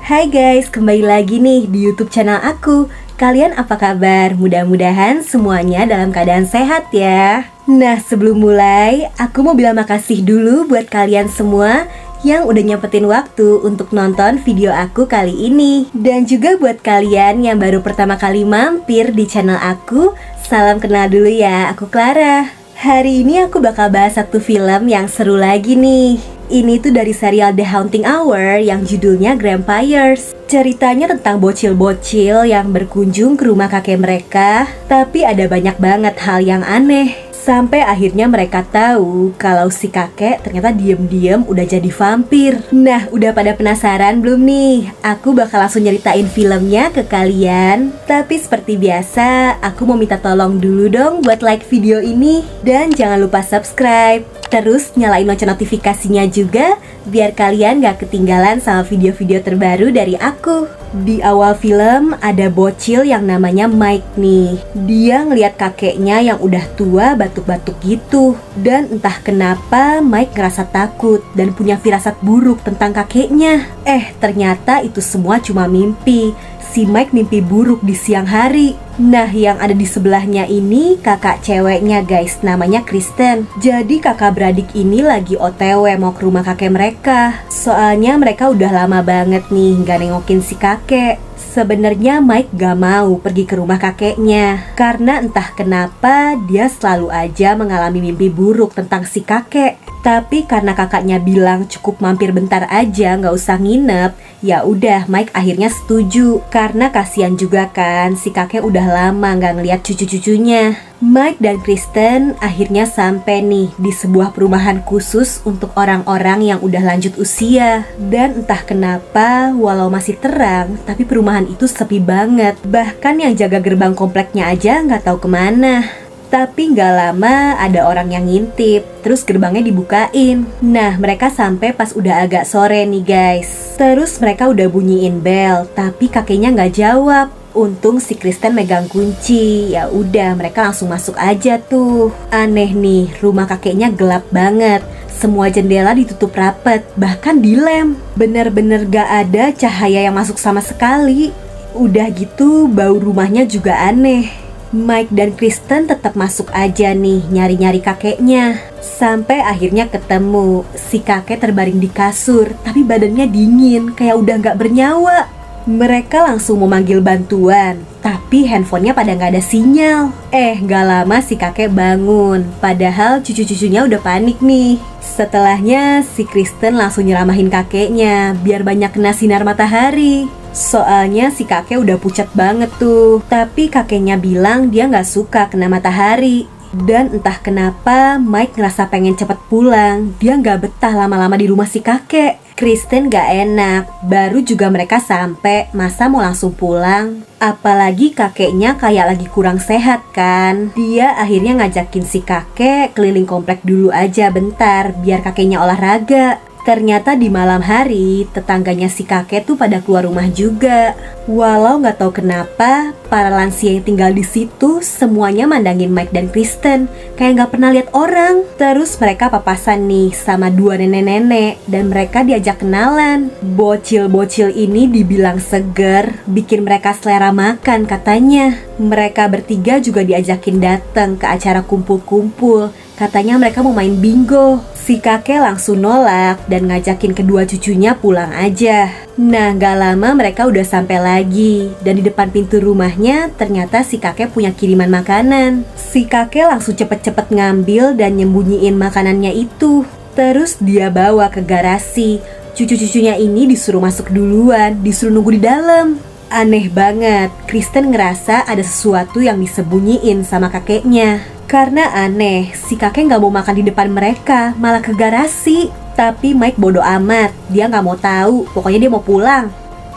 Hai guys, kembali lagi nih di YouTube channel aku. Kalian apa kabar? Mudah-mudahan semuanya dalam keadaan sehat ya. Nah, sebelum mulai, aku mau bilang makasih dulu buat kalian semua yang udah nyempetin waktu untuk nonton video aku kali ini. Dan juga buat kalian yang baru pertama kali mampir di channel aku, salam kenal dulu ya, aku Clara. Hari ini aku bakal bahas satu film yang seru lagi nih. Ini tuh dari serial The Haunting Hour yang judulnya Grampires. Ceritanya tentang bocil-bocil yang berkunjung ke rumah kakek mereka, tapi ada banyak banget hal yang aneh. Sampai akhirnya mereka tahu kalau si kakek ternyata diem-diem udah jadi vampir. Nah, udah pada penasaran belum nih? Aku bakal langsung nyeritain filmnya ke kalian. Tapi seperti biasa, aku mau minta tolong dulu dong buat like video ini. Dan jangan lupa subscribe. Terus nyalain lonceng notifikasinya juga, biar kalian gak ketinggalan sama video-video terbaru dari aku. Di awal film ada bocil yang namanya Mike nih. Dia ngeliat kakeknya yang udah tua batuk-batuk gitu. Dan entah kenapa Mike ngerasa takut dan punya firasat buruk tentang kakeknya. Ternyata itu semua cuma mimpi. Si Mike mimpi buruk di siang hari. Nah, yang ada di sebelahnya ini kakak ceweknya guys, namanya Kristen. Jadi kakak beradik ini lagi OTW mau ke rumah kakek mereka. Soalnya mereka udah lama banget nih nggak nengokin si kakek. Sebenarnya Mike gak mau pergi ke rumah kakeknya, karena entah kenapa dia selalu aja mengalami mimpi buruk tentang si kakek. Tapi karena kakaknya bilang cukup mampir bentar aja, gak usah nginep, ya udah Mike akhirnya setuju. Karena kasihan juga kan, si kakek udah lama gak ngeliat cucu-cucunya. Mike dan Kristen akhirnya sampai nih di sebuah perumahan khusus untuk orang-orang yang udah lanjut usia. Dan entah kenapa walau masih terang, tapi perumahan itu sepi banget. Bahkan yang jaga gerbang kompleknya aja nggak tahu kemana. Tapi nggak lama ada orang yang ngintip, terus gerbangnya dibukain. Nah, mereka sampai pas udah agak sore nih guys. Terus mereka udah bunyiin bel, tapi kakeknya nggak jawab. Untung si Kristen megang kunci. Ya udah, mereka langsung masuk aja tuh. Aneh nih, rumah kakeknya gelap banget. Semua jendela ditutup rapet, bahkan dilem. Bener-bener gak ada cahaya yang masuk sama sekali. Udah gitu, bau rumahnya juga aneh. Mike dan Kristen tetap masuk aja nih nyari-nyari kakeknya. Sampai akhirnya ketemu. Si kakek terbaring di kasur, tapi badannya dingin, kayak udah gak bernyawa. Mereka langsung memanggil bantuan, tapi handphonenya pada nggak ada sinyal. Nggak lama si kakek bangun, padahal cucu-cucunya udah panik nih. Setelahnya si Kristen langsung nyeramahin kakeknya, biar banyak kena sinar matahari. Soalnya si kakek udah pucat banget tuh, tapi kakeknya bilang dia nggak suka kena matahari. Dan entah kenapa Mike ngerasa pengen cepet pulang, dia nggak betah lama-lama di rumah si kakek. Kristen gak enak, baru juga mereka sampai, masa mau langsung pulang? Apalagi kakeknya kayak lagi kurang sehat kan? Dia akhirnya ngajakin si kakek keliling komplek dulu aja bentar, biar kakeknya olahraga. Ternyata di malam hari, tetangganya si kakek tuh pada keluar rumah juga. Walau gak tahu kenapa, para lansia yang tinggal di situ semuanya mandangin Mike dan Kristen, kayak gak pernah lihat orang. Terus mereka papasan nih sama dua nenek-nenek, dan mereka diajak kenalan. Bocil-bocil ini dibilang seger, bikin mereka selera makan katanya. Mereka bertiga juga diajakin datang ke acara kumpul-kumpul. Katanya mereka mau main bingo. Si kakek langsung nolak dan ngajakin kedua cucunya pulang aja. Nah, gak lama mereka udah sampai lagi. Dan di depan pintu rumahnya ternyata si kakek punya kiriman makanan. Si kakek langsung cepet-cepet ngambil dan nyembunyiin makanannya itu. Terus dia bawa ke garasi. Cucu-cucunya ini disuruh masuk duluan, disuruh nunggu di dalam. Aneh banget, Kristen ngerasa ada sesuatu yang disembunyiin sama kakeknya. Karena aneh, si kakek nggak mau makan di depan mereka, malah ke garasi. Tapi Mike bodoh amat, dia nggak mau tahu, pokoknya dia mau pulang.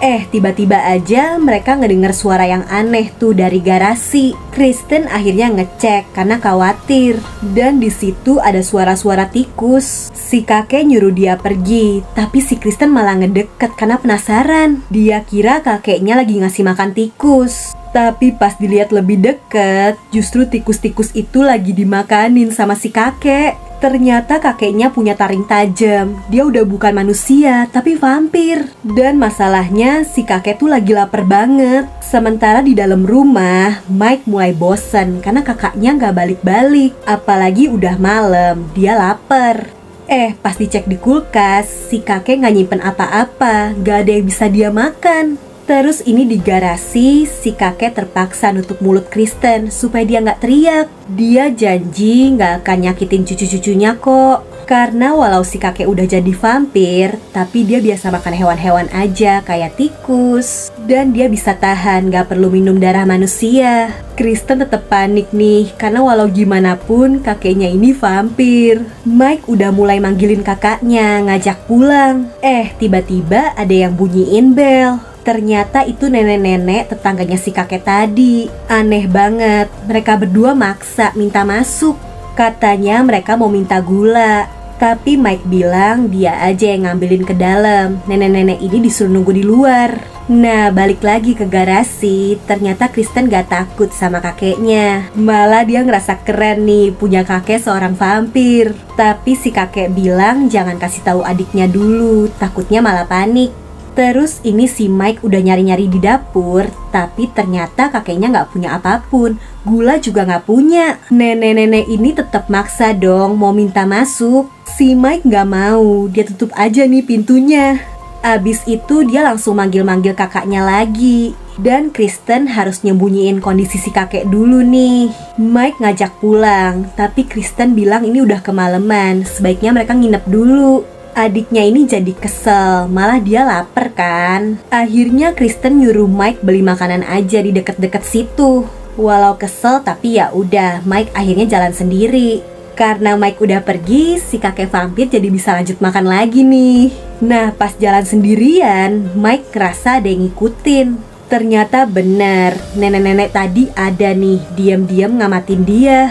Tiba-tiba aja mereka ngedengar suara yang aneh tuh dari garasi. Kristen akhirnya ngecek karena khawatir. Dan di situ ada suara-suara tikus. Si kakek nyuruh dia pergi, tapi si Kristen malah ngedeket karena penasaran. Dia kira kakeknya lagi ngasih makan tikus. Tapi pas dilihat lebih deket, justru tikus-tikus itu lagi dimakanin sama si kakek. Ternyata kakeknya punya taring tajam. Dia udah bukan manusia, tapi vampir. Dan masalahnya si kakek tuh lagi lapar banget. Sementara di dalam rumah, Mike mulai bosen karena kakaknya nggak balik-balik. Apalagi udah malam, dia lapar. Pas dicek di kulkas, si kakek nggak nyimpen apa-apa, nggak ada yang bisa dia makan. Terus ini di garasi, si kakek terpaksa nutup mulut Kristen supaya dia nggak teriak. Dia janji nggak akan nyakitin cucu-cucunya kok. Karena walau si kakek udah jadi vampir, tapi dia biasa makan hewan-hewan aja kayak tikus. Dan dia bisa tahan, nggak perlu minum darah manusia. Kristen tetap panik nih, karena walau gimana pun kakeknya ini vampir. Mike udah mulai manggilin kakaknya, ngajak pulang. Tiba-tiba ada yang bunyiin bel. Ternyata itu nenek-nenek tetangganya si kakek tadi. Aneh banget, mereka berdua maksa minta masuk. Katanya mereka mau minta gula. Tapi Mike bilang dia aja yang ngambilin ke dalam. Nenek-nenek ini disuruh nunggu di luar. Nah, balik lagi ke garasi. Ternyata Kristen gak takut sama kakeknya. Malah dia ngerasa keren nih, punya kakek seorang vampir. Tapi si kakek bilang jangan kasih tahu adiknya dulu, takutnya malah panik. Terus ini si Mike udah nyari-nyari di dapur, tapi ternyata kakeknya nggak punya apapun. Gula juga nggak punya. Nenek-nenek ini tetap maksa dong mau minta masuk. Si Mike nggak mau, dia tutup aja nih pintunya. Abis itu dia langsung manggil-manggil kakaknya lagi. Dan Kristen harus nyembunyiin kondisi si kakek dulu nih. Mike ngajak pulang, tapi Kristen bilang ini udah kemalaman, sebaiknya mereka nginep dulu. Adiknya ini jadi kesel, malah dia lapar kan. Akhirnya Kristen nyuruh Mike beli makanan aja di deket-deket situ. Walau kesel tapi ya udah, Mike akhirnya jalan sendiri. Karena Mike udah pergi, si kakek vampir jadi bisa lanjut makan lagi nih. Nah, pas jalan sendirian, Mike ngerasa ada yang ngikutin. Ternyata bener, nenek-nenek tadi ada nih, diam-diam ngamatin dia.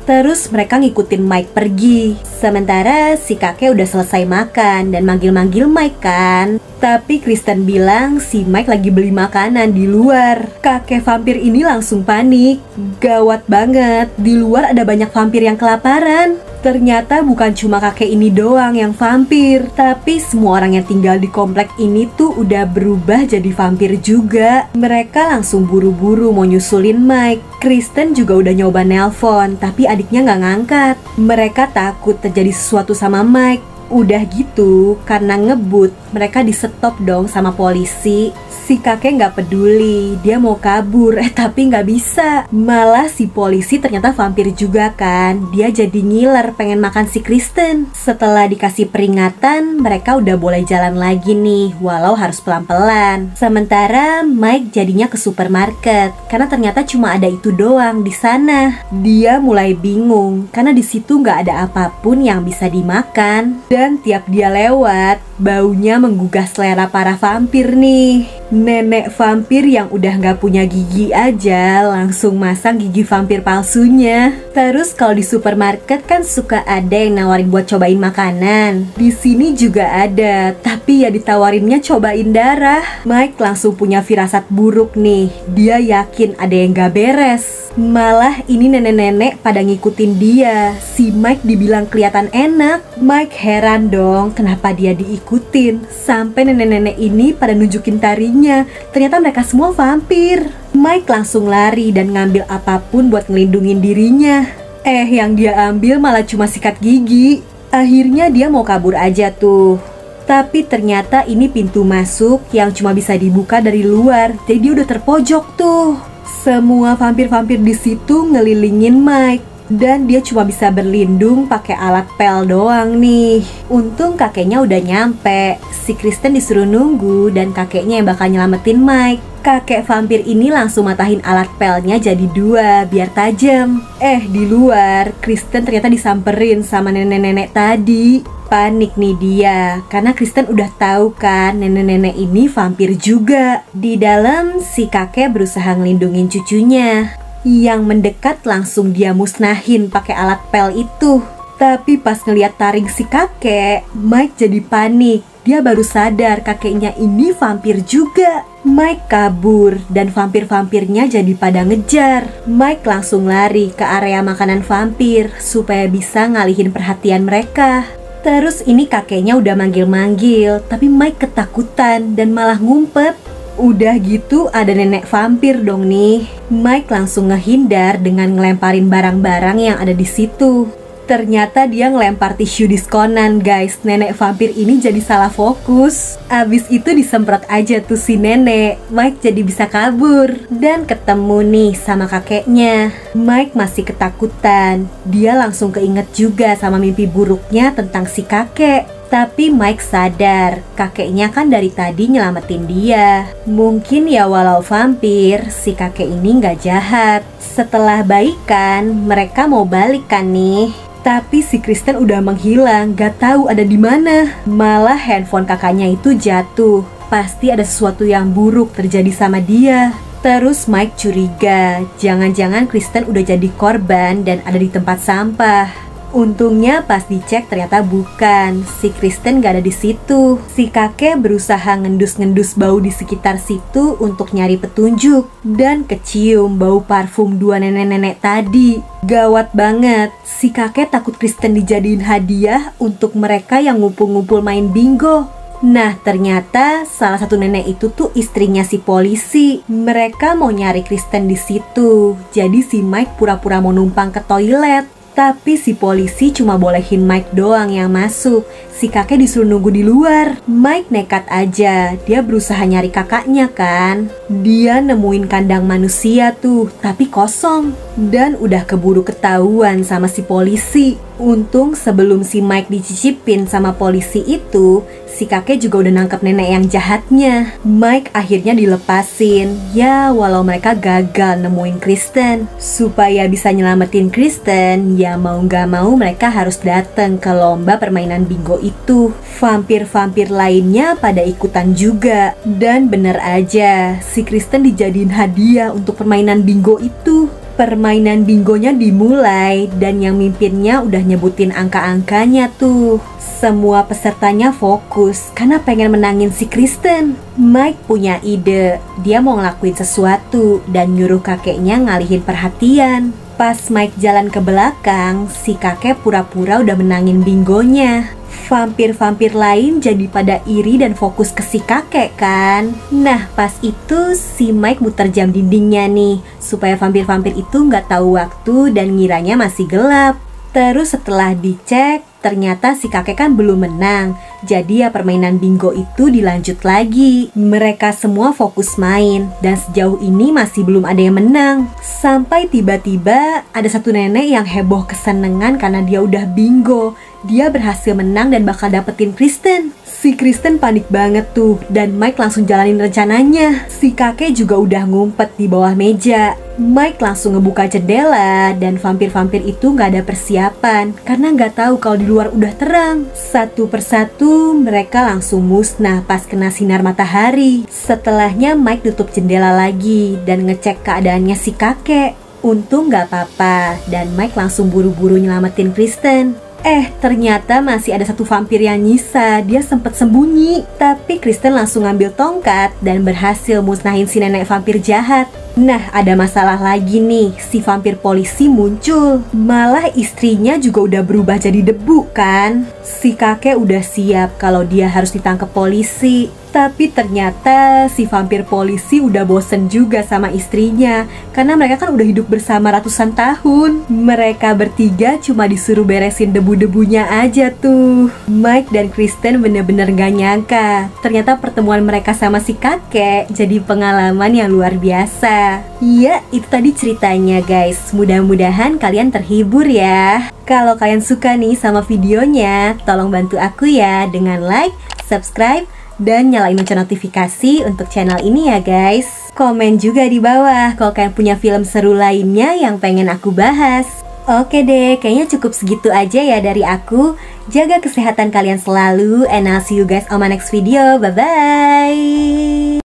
Terus mereka ngikutin Mike pergi. Sementara si kakek udah selesai makan dan manggil-manggil Mike kan. Tapi Kristen bilang si Mike lagi beli makanan di luar. Kakek vampir ini langsung panik. Gawat banget, di luar ada banyak vampir yang kelaparan. Ternyata bukan cuma kakek ini doang yang vampir, tapi semua orang yang tinggal di komplek ini tuh udah berubah jadi vampir juga. Mereka langsung buru-buru mau nyusulin Mike. Kristen juga udah nyoba nelpon, tapi adiknya nggak ngangkat. Mereka takut terjadi sesuatu sama Mike. Udah gitu, karena ngebut, mereka di-stop dong sama polisi. Si kakek nggak peduli, dia mau kabur, tapi nggak bisa. Malah si polisi ternyata vampir juga kan. Dia jadi ngiler pengen makan si Kristen. Setelah dikasih peringatan, mereka udah boleh jalan lagi nih, walau harus pelan-pelan. Sementara Mike jadinya ke supermarket, karena ternyata cuma ada itu doang di sana. Dia mulai bingung, karena di situ nggak ada apapun yang bisa dimakan. Dan tiap dia lewat, baunya menggugah selera para vampir nih. Nenek vampir yang udah nggak punya gigi aja langsung masang gigi vampir palsunya. Terus kalau di supermarket kan suka ada yang nawarin buat cobain makanan. Di sini juga ada, tapi ya ditawarinnya cobain darah. Mike langsung punya firasat buruk nih. Dia yakin ada yang nggak beres. Malah ini nenek-nenek pada ngikutin dia. Si Mike dibilang kelihatan enak. Mike heran dong kenapa dia diikutin. Sampai nenek-nenek ini pada nunjukin tarinya. Ternyata mereka semua vampir. Mike langsung lari dan ngambil apapun buat ngelindungin dirinya. Yang dia ambil malah cuma sikat gigi. Akhirnya dia mau kabur aja tuh. Tapi ternyata ini pintu masuk yang cuma bisa dibuka dari luar. Jadi dia udah terpojok tuh. Semua vampir-vampir di situ ngelilingin Mike. Dan dia cuma bisa berlindung pakai alat pel doang nih. Untung kakeknya udah nyampe. Si Kristen disuruh nunggu dan kakeknya yang bakal nyelamatin Mike. Kakek vampir ini langsung matahin alat pelnya jadi dua biar tajam. Di luar Kristen ternyata disamperin sama nenek-nenek tadi. Panik nih dia, karena Kristen udah tahu kan nenek-nenek ini vampir juga. Di dalam si kakek berusaha ngelindungin cucunya. Yang mendekat langsung dia musnahin pakai alat pel itu. Tapi pas ngeliat taring si kakek, Mike jadi panik. Dia baru sadar kakeknya ini vampir juga. Mike kabur dan vampir-vampirnya jadi pada ngejar. Mike langsung lari ke area makanan vampir supaya bisa ngalihin perhatian mereka. Terus ini kakeknya udah manggil-manggil, tapi Mike ketakutan dan malah ngumpet. Udah gitu ada nenek vampir dong nih. Mike langsung ngehindar dengan ngelemparin barang-barang yang ada di situ. Ternyata dia ngelempar tisu diskonan, guys. Nenek vampir ini jadi salah fokus. Abis itu disemprot aja tuh si nenek. Mike jadi bisa kabur. Dan ketemu nih sama kakeknya. Mike masih ketakutan. Dia langsung keinget juga sama mimpi buruknya tentang si kakek. Tapi Mike sadar, kakeknya kan dari tadi nyelamatin dia. Mungkin ya walau vampir, si kakek ini nggak jahat. Setelah baikan, mereka mau balikan nih. Tapi si Kristen udah menghilang, gak tahu ada di mana. Malah handphone kakaknya itu jatuh. Pasti ada sesuatu yang buruk terjadi sama dia. Terus Mike curiga, jangan-jangan Kristen udah jadi korban dan ada di tempat sampah. Untungnya pas dicek ternyata bukan. Si Kristen gak ada di situ. Si kakek berusaha ngendus-ngendus bau di sekitar situ untuk nyari petunjuk. Dan kecium bau parfum dua nenek-nenek tadi. Gawat banget, si kakek takut Kristen dijadiin hadiah untuk mereka yang ngumpul-ngumpul main bingo. Nah ternyata salah satu nenek itu tuh istrinya si polisi. Mereka mau nyari Kristen di situ. Jadi si Mike pura-pura mau numpang ke toilet. Tapi si polisi cuma bolehin Mike doang yang masuk. Si kakek disuruh nunggu di luar. Mike nekat aja, dia berusaha nyari kakaknya kan. Dia nemuin kandang manusia tuh, tapi kosong. Dan udah keburu ketahuan sama si polisi. Untung sebelum si Mike dicicipin sama polisi itu, si kakek juga udah nangkep nenek yang jahatnya. Mike akhirnya dilepasin. Ya walau mereka gagal nemuin Kristen. Supaya bisa nyelamatin Kristen, ya mau gak mau mereka harus datang ke lomba permainan bingo itu. Vampir-vampir lainnya pada ikutan juga. Dan bener aja, si Kristen dijadiin hadiah untuk permainan bingo itu. Permainan bingonya dimulai dan yang mimpinnya udah nyebutin angka-angkanya tuh. Semua pesertanya fokus karena pengen menangin si Kristen. Mike punya ide, dia mau ngelakuin sesuatu dan nyuruh kakeknya ngalihin perhatian. Pas Mike jalan ke belakang, si kakek pura-pura udah menangin bingonya. Vampir-vampir lain jadi pada iri dan fokus ke si kakek kan. Nah pas itu si Mike muter jam dindingnya nih, supaya vampir-vampir itu nggak tahu waktu dan ngiranya masih gelap. Terus setelah dicek, ternyata si kakek kan belum menang. Jadi ya permainan bingo itu dilanjut lagi. Mereka semua fokus main dan sejauh ini masih belum ada yang menang. Sampai tiba-tiba ada satu nenek yang heboh kesenengan karena dia udah bingo. Dia berhasil menang dan bakal dapetin Kristen. Si Kristen panik banget tuh dan Mike langsung jalanin rencananya. Si kakek juga udah ngumpet di bawah meja. Mike langsung ngebuka jendela dan vampir-vampir itu gak ada persiapan karena gak tahu kalau di luar udah terang. Satu persatu mereka langsung musnah pas kena sinar matahari. Setelahnya Mike tutup jendela lagi dan ngecek keadaannya si kakek. Untung gak apa-apa dan Mike langsung buru-buru nyelamatin Kristen. Ternyata masih ada satu vampir yang nyisa. Dia sempat sembunyi. Tapi Kristen langsung ngambil tongkat dan berhasil musnahin si nenek vampir jahat. Nah ada masalah lagi nih. Si vampir polisi muncul. Malah istrinya juga udah berubah jadi debu kan. Si kakek udah siap kalau dia harus ditangkap polisi. Tapi ternyata si vampir polisi udah bosen juga sama istrinya. Karena mereka kan udah hidup bersama ratusan tahun. Mereka bertiga cuma disuruh beresin debu-debunya aja tuh. Mike dan Kristen bener-bener gak nyangka. Ternyata pertemuan mereka sama si kakek jadi pengalaman yang luar biasa. Iya, itu tadi ceritanya guys. Mudah-mudahan kalian terhibur ya. Kalau kalian suka nih sama videonya, tolong bantu aku ya dengan like, subscribe, dan nyalain lonceng notifikasi untuk channel ini ya guys. Komen juga di bawah kalau kalian punya film seru lainnya yang pengen aku bahas. Oke deh, kayaknya cukup segitu aja ya dari aku. Jaga kesehatan kalian selalu, and I'll see you guys on my next video. Bye-bye.